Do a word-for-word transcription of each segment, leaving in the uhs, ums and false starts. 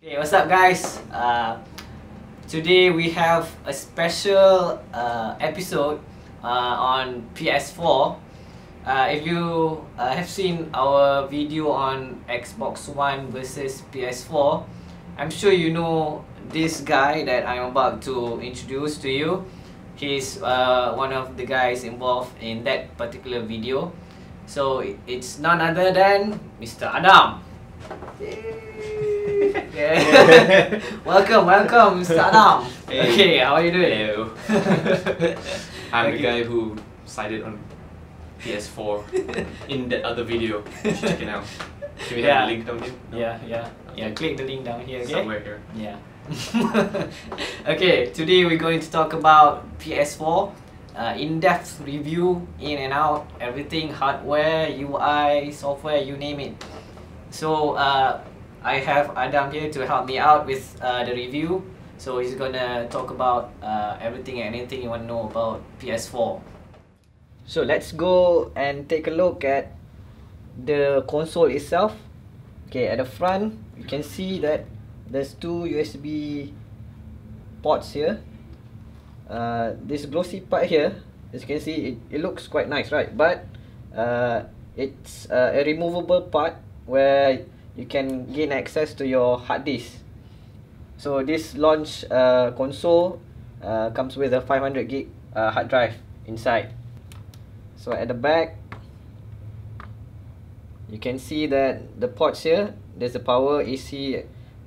Hey, what's up guys? Uh, today we have a special uh, episode uh, on P S four. Uh, if you uh, have seen our video on Xbox One versus P S four, I'm sure you know this guy that I'm about to introduce to you. He's uh, one of the guys involved in that particular video. So it's none other than Mister Adam. Yay. Yeah. welcome, welcome, Mister Adam. Hey. Okay, how are you doing? Hello. I'm okay. The guy who sided on P S four in that other video. You should check it out. Should we yeah. have the link down here? No? Yeah, yeah, okay. yeah. Click the link down here. Okay? Somewhere here. Yeah. Okay, today we're going to talk about P S four, uh, in-depth review, in and out, everything, hardware, U I, software, you name it. So. Uh, I have Adam here to help me out with uh, the review. So he's gonna talk about uh, everything and anything you want to know about P S four. So let's go and take a look at the console itself. Okay, at the front you can see that there's two U S B ports here. uh, This glossy part here, as you can see, it, it looks quite nice, right? But uh, it's uh, a removable part where you can gain access to your hard disk. So this launch uh, console uh, comes with a five hundred gig uh, hard drive inside. So at the back, you can see that the ports here, there's a power A C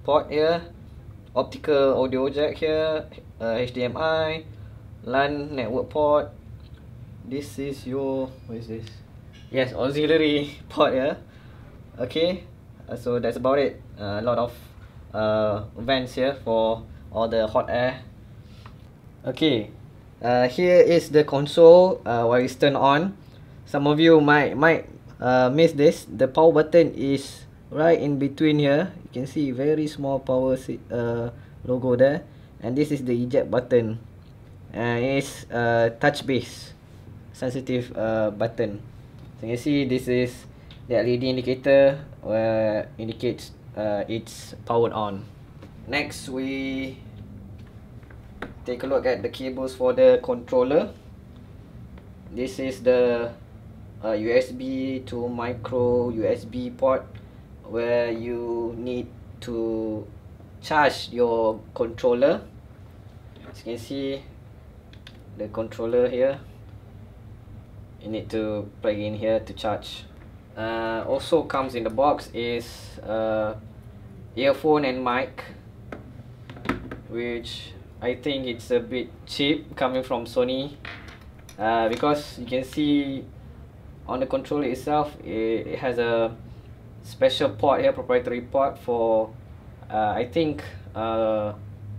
port here, optical audio jack here, uh, H D M I, LAN network port. This is your, what is this? Yes, auxiliary port here. Okay. Uh, so that's about it. Uh, a lot of uh, vents here for all the hot air. Okay, uh, here is the console uh, where it's turned on. Some of you might might uh, miss this. The power button is right in between here. You can see very small power uh, logo there, and this is the eject button, and it's uh, touch based sensitive uh, button. So you can see this is the L E D indicator where indicates uh, it's powered on. Next, we take a look at the cables for the controller. This is the uh, U S B to micro U S B port where you need to charge your controller. As you can see, the controller here, you need to plug in here to charge. Uh, also comes in the box is uh, earphone and mic, which I think it's a bit cheap coming from Sony, uh, because you can see on the controller itself it, it has a special port here, proprietary port for uh, I think uh,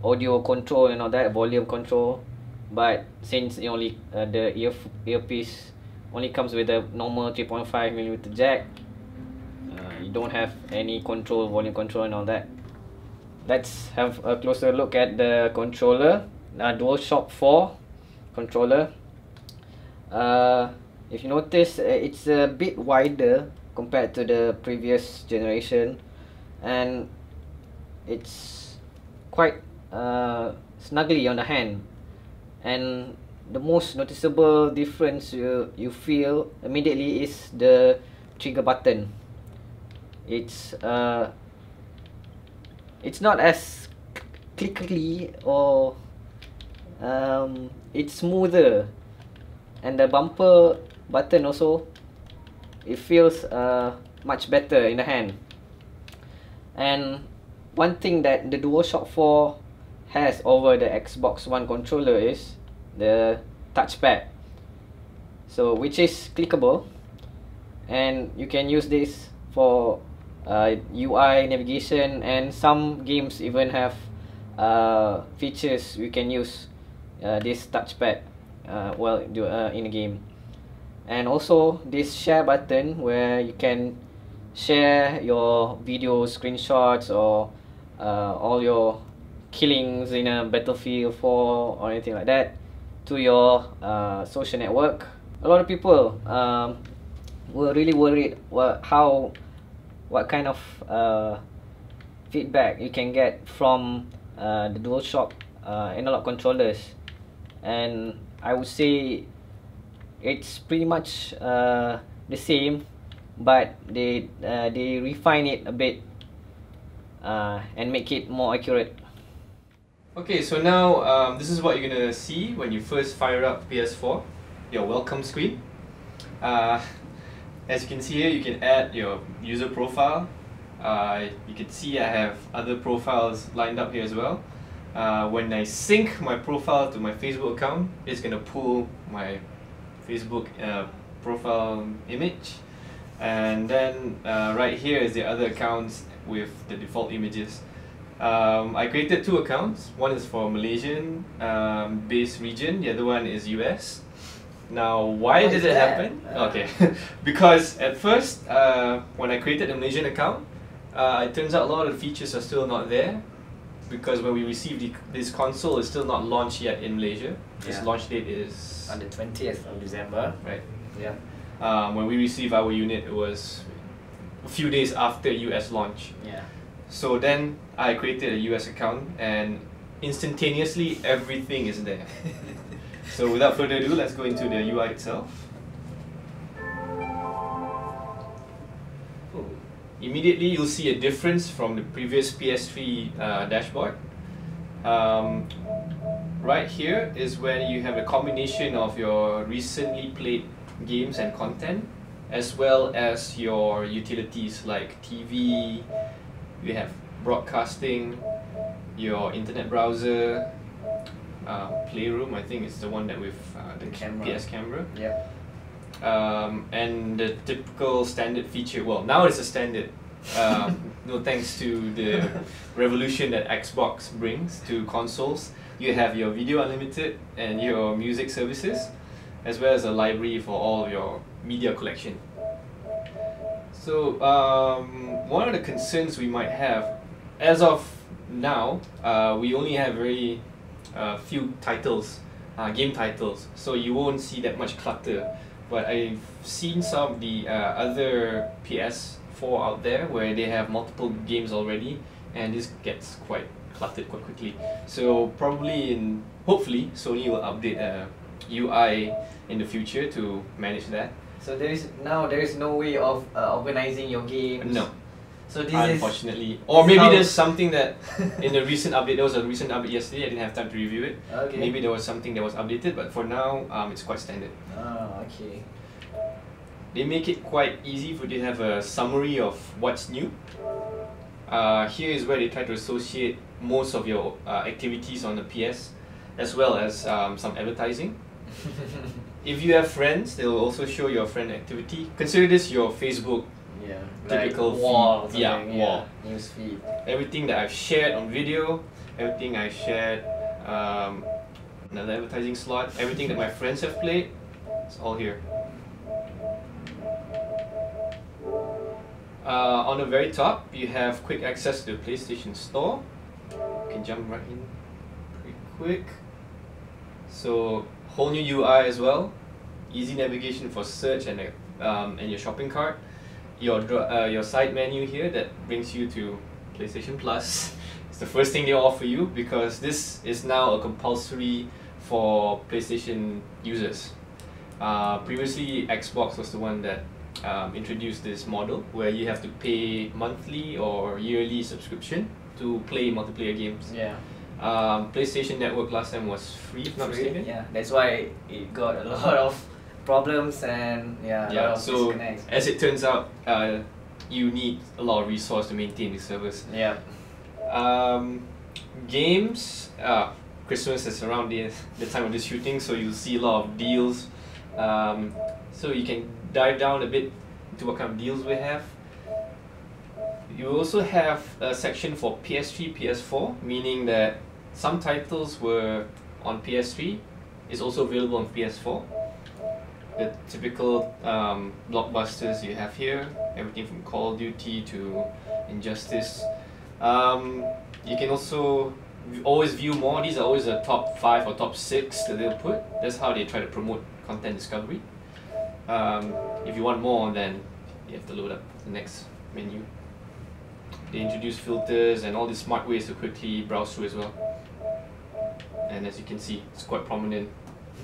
audio control and all that, volume control. But since it only uh, the ear earpiece only comes with a normal three point five millimeter jack, uh, you don't have any control, volume control and all that. Let's have a closer look at the controller, uh, DualShock four controller. Uh, if you notice, it's a bit wider compared to the previous generation, and it's quite uh, snuggly on the hand. And the most noticeable difference you, you feel immediately is the trigger button. It's uh, it's not as clicky, or um, it's smoother, and the bumper button also, it feels uh, much better in the hand. And one thing that the DualShock four has over the Xbox One controller is the touchpad, so which is clickable, and you can use this for uh, U I navigation, and some games even have uh, features you can use uh, this touchpad uh, well uh, in a game. And also this share button where you can share your video screenshots or uh, all your killings in a Battlefield four or anything like that to your uh, social network. A lot of people um, were really worried what, how, what kind of uh, feedback you can get from uh, the DualShock uh, analog controllers, and I would say it's pretty much uh, the same, but they uh, they refine it a bit uh, and make it more accurate. Okay, so now um, this is what you're gonna see when you first fire up P S four, your welcome screen. Uh, as you can see here, you can add your user profile. Uh, you can see I have other profiles lined up here as well. Uh, when I sync my profile to my Facebook account, it's gonna pull my Facebook uh, profile image, and then uh, right here is the other accounts with the default images. Um, I created two accounts. One is for Malaysian um, based region, the other one is U S. Now why did it happen? Okay, because at first uh, when I created a Malaysian account, uh, it turns out a lot of the features are still not there, because when we received the, this console, it's still not launched yet in Malaysia. Yeah. Its launch date is on the twentieth of December. Right. Yeah. Um, when we received our unit, it was a few days after U S launch. Yeah. So then I created a U S account, and instantaneously everything is there. So without further ado, let's go into the U I itself. Immediately you'll see a difference from the previous P S three uh, dashboard. Um, right here is where you have a combination of your recently played games and content, as well as your utilities like T V, you have broadcasting, your internet browser, uh, Playroom, I think it's the one that with uh, the, the camera. P S camera. Yeah. Um, and the typical standard feature, well, now it's a standard, um, no thanks to the revolution that Xbox brings to consoles. You have your video unlimited and your music services, as well as a library for all of your media collection. So um, one of the concerns we might have, as of now, uh, we only have very uh, few titles, uh, game titles, so you won't see that much clutter. But I've seen some of the uh, other P S four out there where they have multiple games already, and this gets quite cluttered quite quickly. So probably, in hopefully, Sony will update a U I in the future to manage that. So there is now there is no way of uh, organizing your games. No. So this unfortunately, is or maybe there's something that in the recent update, there was a recent update yesterday. I didn't have time to review it. Okay. Maybe there was something that was updated, but for now, um, it's quite standard. Ah, okay. They make it quite easy for you to have a summary of what's new. Uh, here is where they try to associate most of your uh, activities on the P S, as well as um, some advertising. If you have friends, they will also show your friend activity. Consider this your Facebook. Yeah, typical like wall, yeah, yeah, wall, news feed. Everything that I've shared on video, everything I shared, um, another advertising slot, everything that my friends have played, it's all here. Uh, on the very top, you have quick access to the PlayStation Store. You can jump right in pretty quick. So whole new U I as well, easy navigation for search and um, and your shopping cart. Your, uh, your side menu here that brings you to PlayStation Plus. It's the first thing they offer you, because this is now a compulsory for PlayStation users. Uh, previously, Xbox was the one that um, introduced this model where you have to pay monthly or yearly subscription to play multiplayer games. Yeah. Um, PlayStation Network last time was free, if not mistaken. Yeah, that's why it got a lot of problems and yeah, yeah. Lot of so disconnects. As it turns out, uh, you need a lot of resource to maintain the service. Yeah. Um, games. Uh, Christmas is around the the time of the shooting, so you'll see a lot of deals. Um, so you can dive down a bit into what kind of deals we have. You also have a section for P S three, P S four, meaning that some titles were on P S three, is also available on P S four. The typical um, blockbusters you have here, everything from Call of Duty to Injustice. Um, you can also always view more. These are always the top five or top six that they'll put. That's how they try to promote content discovery. Um, if you want more, then you have to load up the next menu. they introduce filters and all these smart ways to quickly browse through as well. And as you can see, it's quite prominent.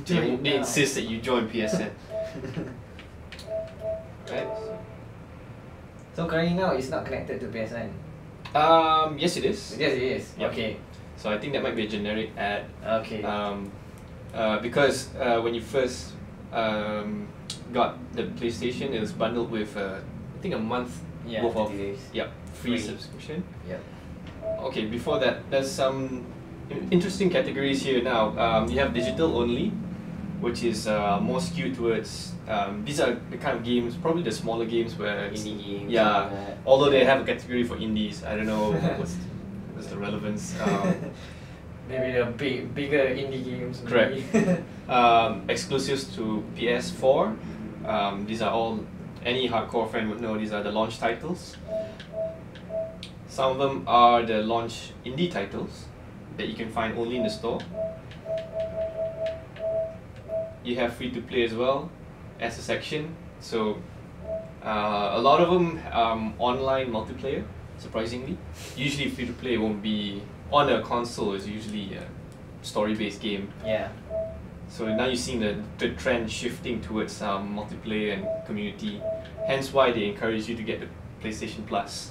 They, they insist that you join P S N. Right? So currently now it's not connected to P S N? Um, yes it is. Yes it is, yep. Okay. So I think that might be a generic ad. Okay. Um, uh, because uh, when you first um, got the PlayStation, it was bundled with uh, I think a month yeah, worth of days. Yep, free, free subscription. Yep. Okay, before that, there's some interesting categories here now. Um, you have digital only, which is uh, more skewed towards um, these are the kind of games, probably the smaller games where indie games. Yeah, like although they have a category for indies, I don't know what's what's the relevance. Um, Maybe the big, bigger indie games. Correct. um, exclusives to P S four. Um, these are all any hardcore fan would know. These are the launch titles. Some of them are the launch indie titles that you can find only in the store. You have free to play as well as a section, so uh, a lot of them um, online multiplayer, surprisingly. Usually free to play won't be on a console, it's usually a story based game. Yeah. So now you're seeing the, the trend shifting towards um, multiplayer and community, hence why they encourage you to get the PlayStation Plus.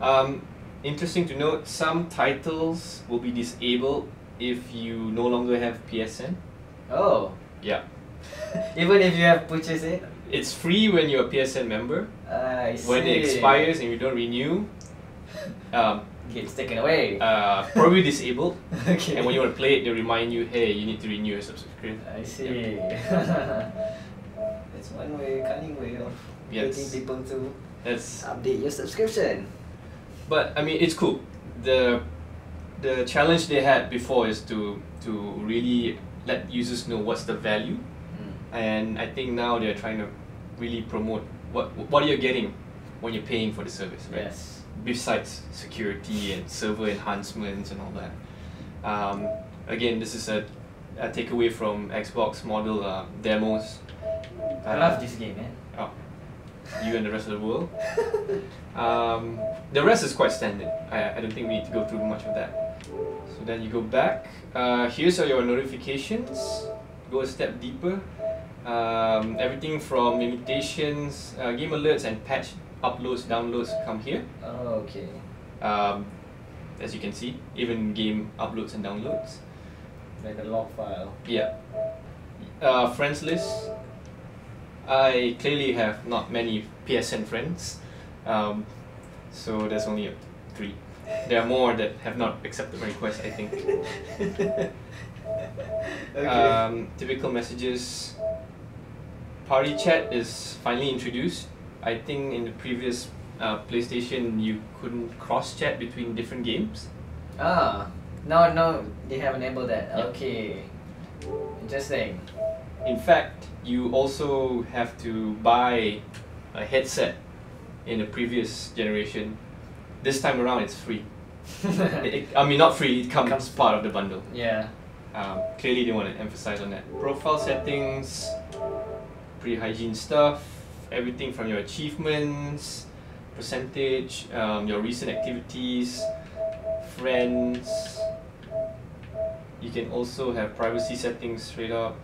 Um, Interesting to note, some titles will be disabled if you no longer have P S N. Oh. Yeah. Even if you have purchased it? It's free when you're a P S N member. Uh, I see. When it expires and you don't renew, um, it's taken away. Uh, probably disabled. Okay. And when you want to play it, they remind you, hey, you need to renew your subscription. I see. Yep. That's one way, cunning way of yes. getting people to yes. update your subscription. But I mean, it's cool. The the challenge they had before is to to really let users know what's the value, mm. and I think now they're trying to really promote what what you're getting when you're paying for the service, right? Yes. Besides security and server enhancements and all that. Um, again, this is a, a takeaway from Xbox model uh, demos. I love uh, this game, man. Oh. You and the rest of the world. Um, the rest is quite standard. I, I don't think we need to go through much of that. So then you go back. Uh, here's are your notifications. Go a step deeper. Um, everything from invitations, uh, game alerts, and patch uploads, downloads come here. Oh, okay. Um, as you can see, even game uploads and downloads. Like a log file. Yeah. Uh, friends list. I clearly have not many P S N friends, um, so there's only a three. There are more that have not accepted my request, I think. Okay. Um, typical messages. Party chat is finally introduced. I think in the previous uh, PlayStation you couldn't cross chat between different games. Ah, no, no, they have enabled that. Yep. Okay, interesting. In fact, you also have to buy a headset in the previous generation. This time around, it's free. it, I mean, not free, it comes, it comes part of the bundle. Yeah. Um, clearly, they want to emphasize on that. Profile settings, pretty hygiene stuff, everything from your achievements, percentage, um, your recent activities, friends. You can also have privacy settings straight up.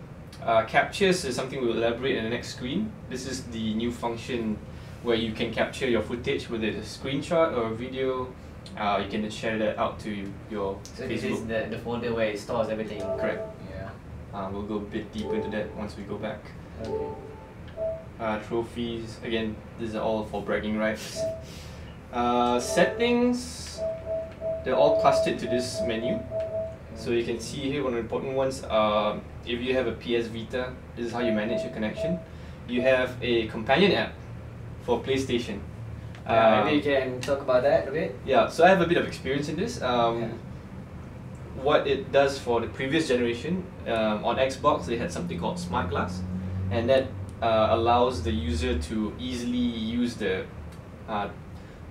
Uh, captures is something we'll elaborate in the next screen. This is the new function where you can capture your footage, whether it's a screenshot or a video. Uh, you can share that out to your so Facebook. This is the, the folder where it stores everything? Correct. Yeah. Uh, we'll go a bit deeper into that once we go back. Okay. Uh, trophies, again, these are all for bragging rights. Uh, settings, they're all clustered to this menu. So you can see here one of the important ones, uh, if you have a P S Vita, this is how you manage your connection. You have a companion app for PlayStation. Yeah, um, maybe you can talk about that a bit. Yeah, so I have a bit of experience in this. Um, yeah. What it does for the previous generation, um, on Xbox they had something called Smart Glass, and that uh, allows the user to easily use the, uh,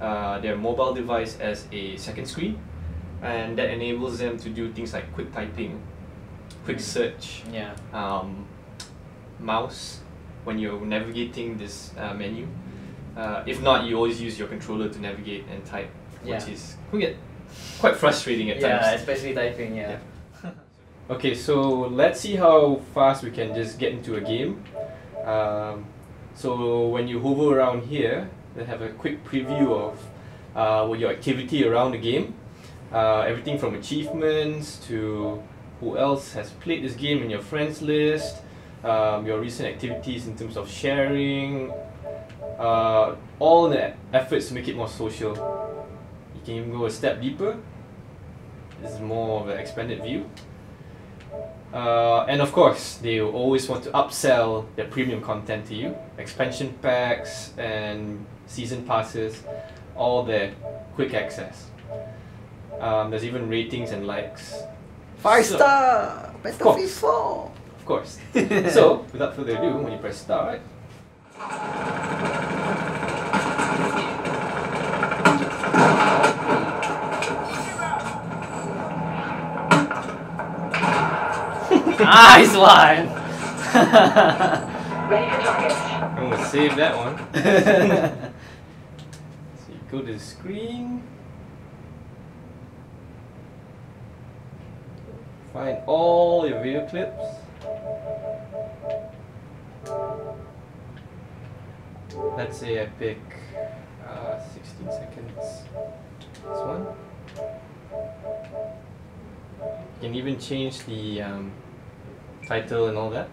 uh, their mobile device as a second screen. And that enables them to do things like quick typing, quick search, yeah. um, mouse when you're navigating this uh, menu. Uh, if not, you always use your controller to navigate and type. yeah. which is could get quite frustrating at yeah, times. Yeah, especially typing, yeah. yeah. Okay, so let's see how fast we can just get into a game. Um, so when you hover around here, they have a quick preview of uh, your activity around the game. Uh, everything from achievements to who else has played this game in your friends list, um, your recent activities in terms of sharing, uh, all the efforts to make it more social. You can even go a step deeper. This is more of an expanded view. Uh, and of course, they will always want to upsell their premium content to you. Expansion packs and season passes, all their quick access. Um, there's even ratings and likes. Five so, star! Battlefield four! Of course. So, without further ado, when you press start... Nice one! I'm gonna save that one. So you go to the screen. Find all your video clips. Let's say I pick uh, sixteen seconds. This one. You can even change the um, title and all that.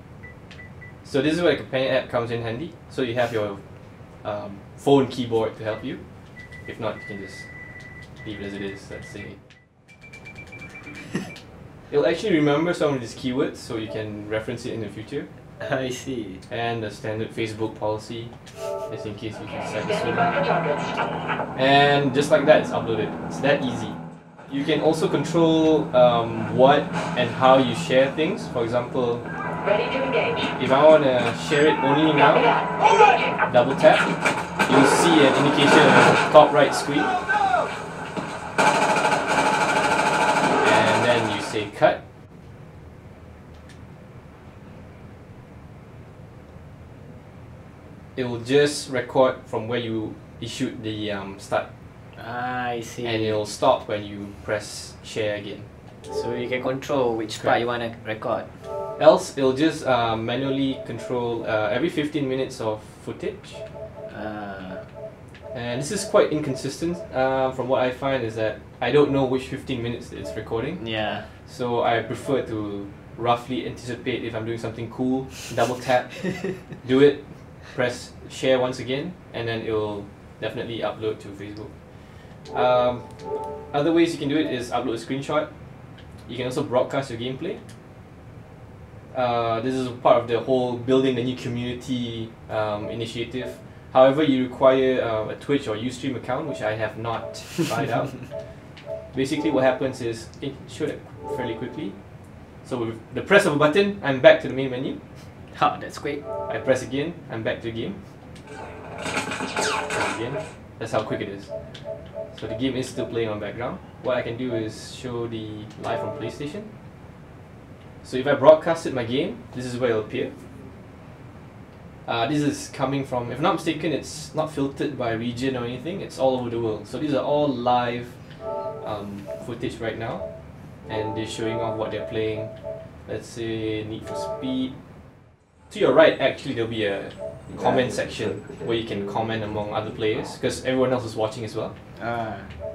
So this is where the companion app comes in handy. So you have your um, phone keyboard to help you. If not, you can just leave it as it is. Let's say. It'll actually remember some of these keywords, so you can reference it in the future. I see. And the standard Facebook policy, just in case you decide to switch. And just like that, it's uploaded. It's that easy. You can also control um, what and how you share things. For example, ready to engage. If I want to share it only now, double tap, you'll see an indication on the top right screen. Say cut. It will just record from where you issued the um, start. Ah, I see. And it will stop when you press share again. So you can control which Correct. part you want to record. Else, it will just uh, manually control uh, every fifteen minutes of footage. Uh. And this is quite inconsistent. Uh, from what I find is that I don't know which fifteen minutes it's recording. Yeah. So I prefer to roughly anticipate if I'm doing something cool, double tap, do it, press share once again, and then it will definitely upload to Facebook. Um, other ways you can do it is upload a screenshot. You can also broadcast your gameplay. Uh, this is part of the whole building the new community um, initiative. However, you require uh, a Twitch or Ustream account, which I have not tried out. Basically, what happens is, it showed it fairly quickly. So with the press of a button, I'm back to the main menu. Ha, that's quick. I press again, I'm back to the game. Press again. That's how quick it is. So the game is still playing on background. What I can do is show the live on PlayStation. So if I broadcasted my game, this is where it'll appear. Uh, this is coming from, if I'm not mistaken, it's not filtered by region or anything. It's all over the world. So these are all live um, footage right now. And they're showing off what they're playing. Let's say Need for Speed. To your right, actually, there'll be a comment section where you can comment among other players, because everyone else is watching as well. Ah.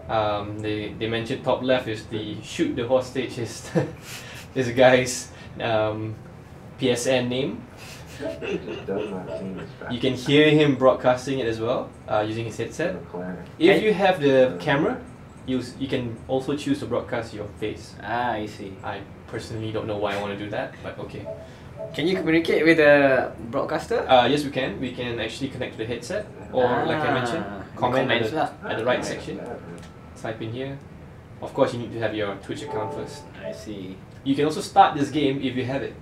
Um, they, they mentioned top left is the shoot the hostage is this guy's um, P S N name. You can hear him broadcasting it as well, uh, using his headset. If you have the camera, you, you can also choose to broadcast your face. Ah, I see. I personally don't know why I want to do that, but okay. Can you communicate with the broadcaster? Uh, yes, we can. We can actually connect to the headset, or ah, like I mentioned, comment at the, at the right section. Type in here. Of course, you need to have your Twitch account first. I see. You can also start this game if you have it.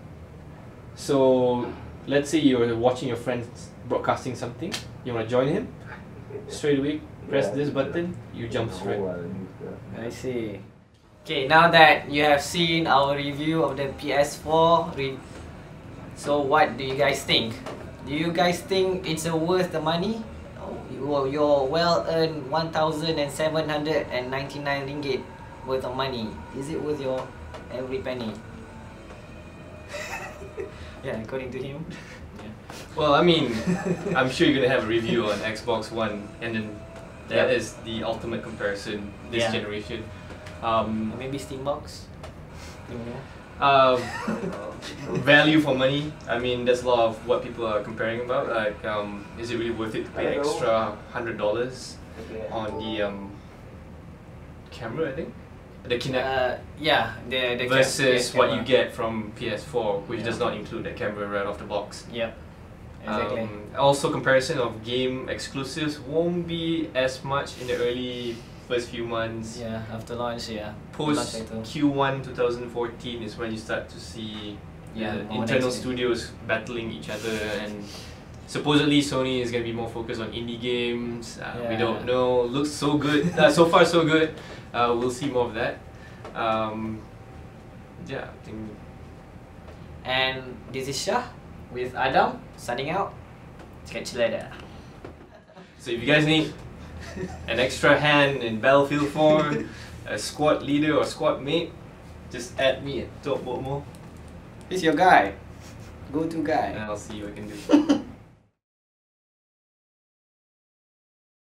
So, let's say you're watching your friend broadcasting something, you want to join him, straight away, press this button, you jump straight. I see. Okay, now that you have seen our review of the P S four, re so what do you guys think? Do you guys think it's worth the money? your well-earned one thousand seven hundred ninety-nine ringgit worth of money? Is it worth your every penny? Yeah, according to him. Yeah. Well, I mean, I'm sure you're gonna have a review on Xbox One, and then that yeah. is the ultimate comparison this yeah. generation. Um, maybe Steam Box. Mm-hmm. um, value for money. I mean, that's a lot of what people are comparing about. Like, um, is it really worth it to pay an extra hundred dollars on the um, camera? I think. The Kinect, uh, yeah, the, the versus what camera. you get from P S four, which yeah. does not include the camera right off the box. Yeah, exactly. Um, also, comparison of game exclusives won't be as much in the early first few months. Yeah, after launch, yeah. Post Q one two thousand fourteen is when you start to see yeah, the internal studios battling each other, and supposedly Sony is gonna be more focused on indie games. Uh, yeah. We don't know. Looks so good. Uh, so far, so good. Uh, we'll see more of that. Um, yeah, I think. And this is Syah with Adam signing out. Catch you later. So if you guys need an extra hand in Battlefield four, a squad leader or squad mate, just add me at Top Botmo. He's your guy. Go to guy. And I'll see what I can do.